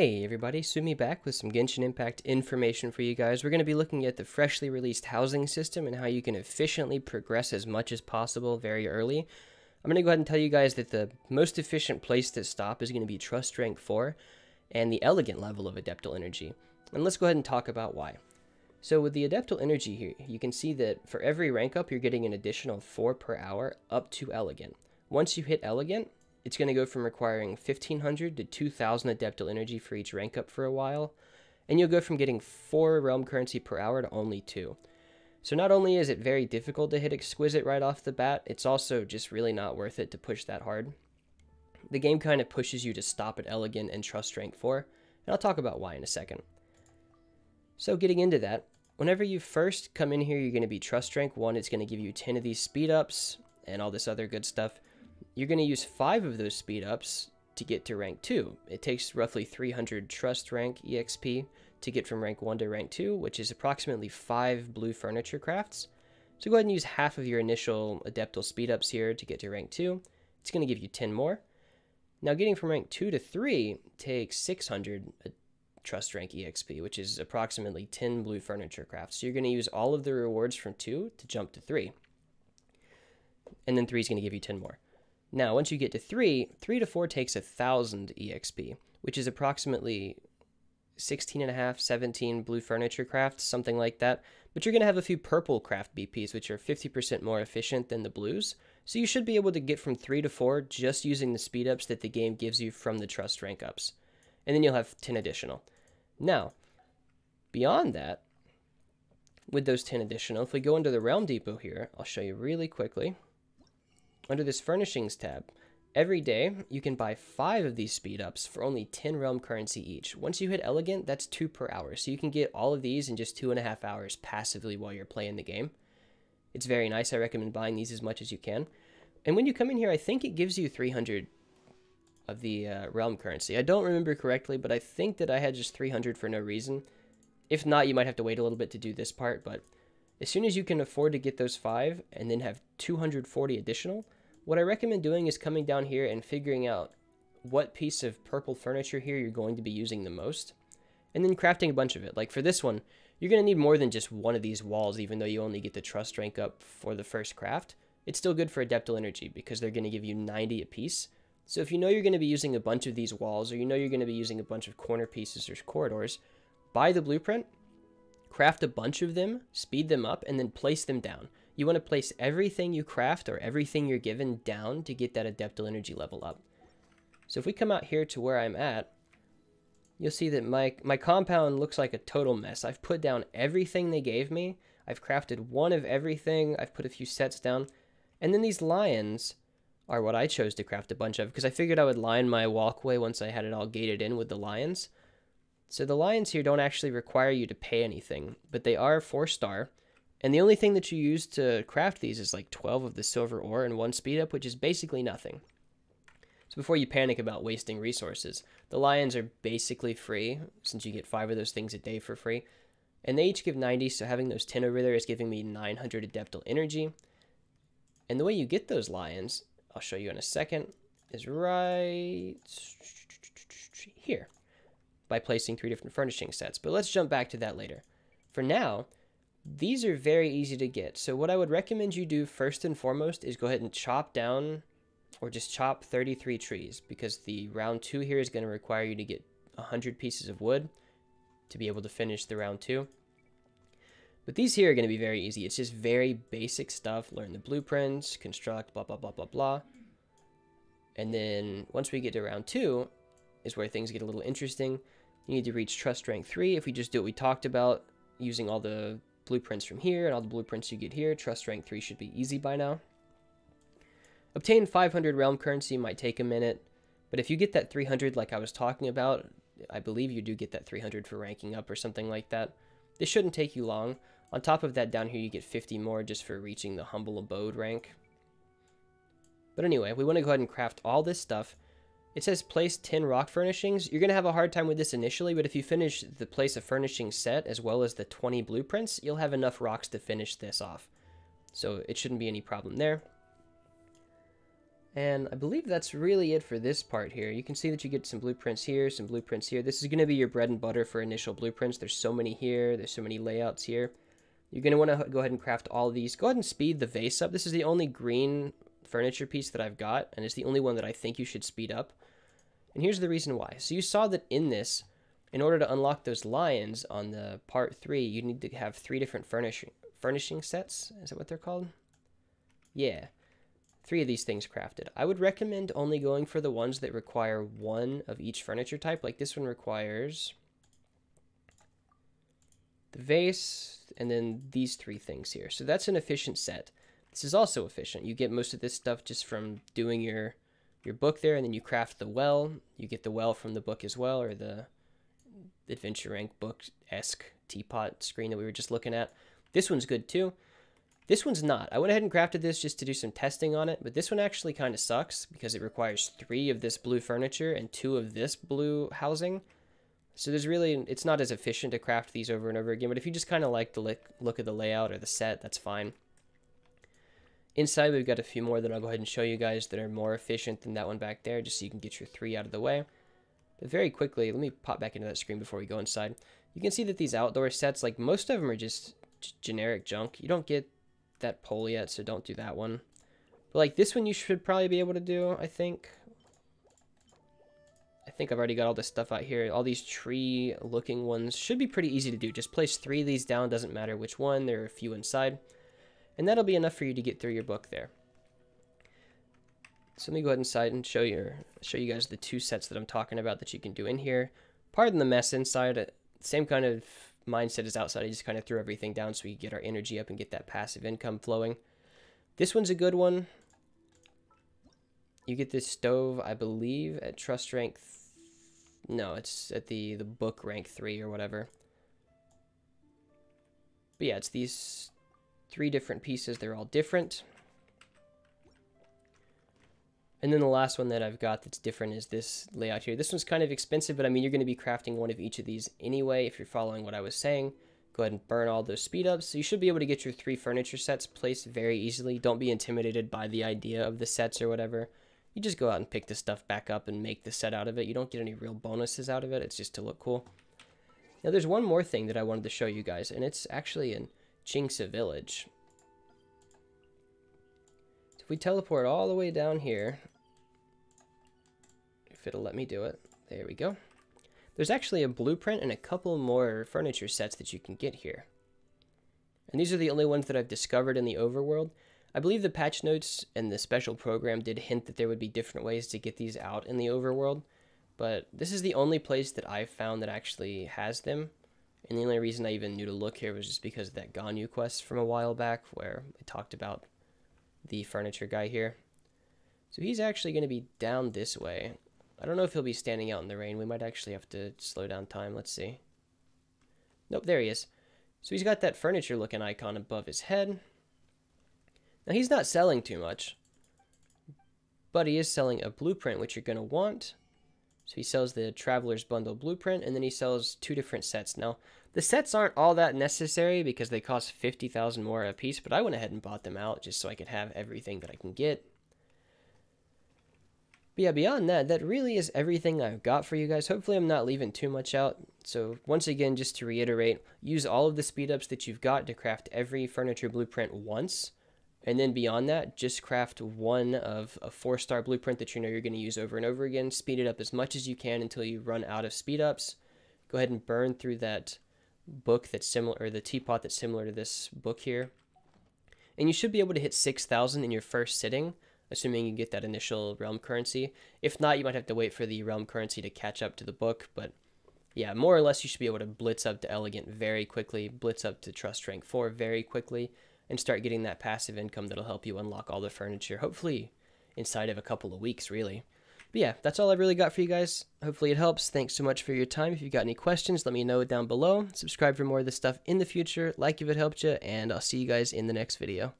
Hey everybody, Sumi back with some Genshin Impact information for you guys. We're going to be looking at the freshly released housing system and how you can efficiently progress as much as possible very early. I'm going to go ahead and tell you guys that the most efficient place to stop is going to be Trust Rank 4 and the Elegant level of Adeptal Energy. And let's go ahead and talk about why. So with the Adeptal Energy here, you can see that for every rank up, you're getting an additional 4 per hour up to Elegant. Once you hit Elegant, it's going to go from requiring 1,500 to 2,000 Adeptal Energy for each rank up for a while, and you'll go from getting 4 Realm Currency per hour to only 2. So not only is it very difficult to hit Exquisite right off the bat, it's also just really not worth it to push that hard. The game kind of pushes you to stop at Elegant and Trust Rank 4, and I'll talk about why in a second. So getting into that, whenever you first come in here, you're going to be Trust Rank 1. It's going to give you 10 of these speed ups and all this other good stuff. You're going to use 5 of those speed ups to get to rank 2. It takes roughly 300 Trust Rank EXP to get from rank 1 to rank 2, which is approximately 5 blue furniture crafts. So go ahead and use half of your initial Adeptal speed ups here to get to rank 2. It's going to give you 10 more. Now getting from rank 2 to 3 takes 600 Trust Rank EXP, which is approximately 10 blue furniture crafts. So you're going to use all of the rewards from 2 to jump to 3. And then 3 is going to give you 10 more. Now, once you get to 3 to 4 takes 1,000 EXP, which is approximately 16.5, 17 blue furniture crafts, something like that. But you're going to have a few purple craft BPs, which are 50% more efficient than the blues. So you should be able to get from 3 to 4 just using the speed ups that the game gives you from the Trust Rank ups. And then you'll have 10 additional. Now, beyond that, with those 10 additional, if we go into the Realm Depot here, I'll show you really quickly. Under this Furnishings tab, every day you can buy 5 of these speed ups for only 10 Realm Currency each. Once you hit Elegant, that's 2 per hour, so you can get all of these in just 2.5 hours passively while you're playing the game. It's very nice. I recommend buying these as much as you can. And when you come in here, I think it gives you 300 of the Realm Currency. I don't remember correctly, but I think that I had just 300 for no reason. If not, you might have to wait a little bit to do this part, but as soon as you can afford to get those 5 and then have 240 additional, what I recommend doing is coming down here and figuring out what piece of purple furniture here you're going to be using the most, and then crafting a bunch of it. Like for this one, you're going to need more than just one of these walls, even though you only get the Trust Rank up for the first craft. It's still good for Adeptal Energy because they're going to give you 90 apiece. So if you know you're going to be using a bunch of these walls, or you know you're going to be using a bunch of corner pieces or corridors, buy the blueprint, craft a bunch of them, speed them up, and then place them down. You want to place everything you craft or everything you're given down to get that Adeptal Energy level up. So if we come out here to where I'm at, you'll see that my compound looks like a total mess. I've put down everything they gave me. I've crafted one of everything. I've put a few sets down. And then these lions are what I chose to craft a bunch of because I figured I would line my walkway once I had it all gated in with the lions. So the lions here don't actually require you to pay anything, but they are 4-star. And the only thing that you use to craft these is like 12 of the silver ore and 1 speed up, which is basically nothing. So before you panic about wasting resources, the lions are basically free, since you get 5 of those things a day for free. And they each give 90, so having those 10 over there is giving me 900 Adeptal Energy. And the way you get those lions, I'll show you in a second, is right here, by placing 3 different furnishing sets. But let's jump back to that later. For now, these are very easy to get. So what I would recommend you do first and foremost is go ahead and chop down, or just chop 33 trees, because the round 2 here is going to require you to get 100 pieces of wood to be able to finish the round 2. But these here are going to be very easy. It's just very basic stuff. Learn the blueprints, construct, blah, blah, blah, blah, blah. And then once we get to round 2 is where things get a little interesting. You need to reach Trust Rank 3. If we just do what we talked about, using all the blueprints from here and all the blueprints you get here, Trust Rank 3 should be easy by now. Obtain 500 Realm Currency might take a minute, but if you get that 300 like I was talking about, I believe you do get that 300 for ranking up or something like that. This shouldn't take you long. On top of that, down here you get 50 more just for reaching the Humble Abode rank. But anyway, we want to go ahead and craft all this stuff. It says place 10 rock furnishings. You're going to have a hard time with this initially, but if you finish the place a furnishing set as well as the 20 blueprints, you'll have enough rocks to finish this off. So it shouldn't be any problem there. And I believe that's really it for this part here. You can see that you get some blueprints here, some blueprints here. This is going to be your bread and butter for initial blueprints. There's so many here. There's so many layouts here. You're going to want to go ahead and craft all of these. Go ahead and speed the vase up. This is the only green furniture piece that I've got, and it's the only one that I think you should speed up. And here's the reason why. So you saw that in this, in order to unlock those lions on the part 3, you need to have 3 different furnishing sets. Is that what they're called? Yeah. 3 of these things crafted. I would recommend only going for the ones that require 1 of each furniture type. Like this one requires the vase and then these 3 things here. So that's an efficient set. This is also efficient. You get most of this stuff just from doing your book there, and then you craft the well. You get the well from the book as well, or the Adventure Rank book-esque teapot screen that we were just looking at. This one's good too. This one's not. I went ahead and crafted this just to do some testing on it, but this one actually kind of sucks because it requires 3 of this blue furniture and 2 of this blue housing. So there's really, it's not as efficient to craft these over and over again, but if you just kind of like the look of the layout or the set, that's fine. Inside, we've got a few more that I'll go ahead and show you guys that are more efficient than that one back there, just so you can get your 3 out of the way. But very quickly, let me pop back into that screen before we go inside. You can see that these outdoor sets, like most of them are just generic junk. You don't get that pole yet, so don't do that one, but like this one you should probably be able to do. I think I've already got all this stuff out here. All these tree looking ones should be pretty easy to do. Just place 3 of these down, doesn't matter which one, there are a few inside, and that'll be enough for you to get through your book there. So let me go ahead inside and show you guys the 2 sets that I'm talking about that you can do in here. Pardon the mess inside, same kind of mindset is outside. I just kind of threw everything down so we could get our energy up and get that passive income flowing. This one's a good one. You get this stove, I believe, at Trust Rank... No, it's at the book rank 3 or whatever. But yeah, it's these 3 different pieces. They're all different. And then the last one that I've got that's different is this layout here. This one's kind of expensive, but I mean, you're going to be crafting one of each of these anyway. If you're following what I was saying, go ahead and burn all those speed ups. So you should be able to get your 3 furniture sets placed very easily. Don't be intimidated by the idea of the sets or whatever. You just go out and pick the stuff back up and make the set out of it. You don't get any real bonuses out of it. It's just to look cool. Now there's one more thing that I wanted to show you guys, and it's actually in Jinxa village. We teleport all the way down here, if it'll let me do it. There we go. There's actually a blueprint and a couple more furniture sets that you can get here, and these are the only ones that I've discovered in the overworld. I believe the patch notes and the special program did hint that there would be different ways to get these out in the overworld, but this is the only place that I've found that actually has them. And the only reason I even knew to look here was just because of that Ganyu quest from a while back where I talked about the furniture guy here. So he's actually going to be down this way. I don't know if he'll be standing out in the rain. We might actually have to slow down time. Let's see. Nope, there he is. So he's got that furniture looking icon above his head. Now he's not selling too much, but he is selling a blueprint, which you're going to want. So he sells the Traveler's Bundle Blueprint, and then he sells 2 different sets. Now, the sets aren't all that necessary because they cost 50,000 more a piece, but I went ahead and bought them out just so I could have everything that I can get. But yeah, beyond that, that really is everything I've got for you guys. Hopefully I'm not leaving too much out. So once again, just to reiterate, use all of the speed-ups that you've got to craft every furniture blueprint once. And then beyond that, just craft one of a 4-star blueprint that you know you're going to use over and over again. Speed it up as much as you can until you run out of speed ups. Go ahead and burn through that book that's similar, or the teapot that's similar to this book here. And you should be able to hit 6,000 in your first sitting, assuming you get that initial realm currency. If not, you might have to wait for the realm currency to catch up to the book. But yeah, more or less, you should be able to blitz up to Elegant very quickly, blitz up to Trust Rank 4 very quickly, and start getting that passive income that'll help you unlock all the furniture, hopefully inside of a couple of weeks, really. But yeah, that's all I've really got for you guys. Hopefully it helps. Thanks so much for your time. If you've got any questions, let me know down below. Subscribe for more of this stuff in the future. Like if it helped you, and I'll see you guys in the next video.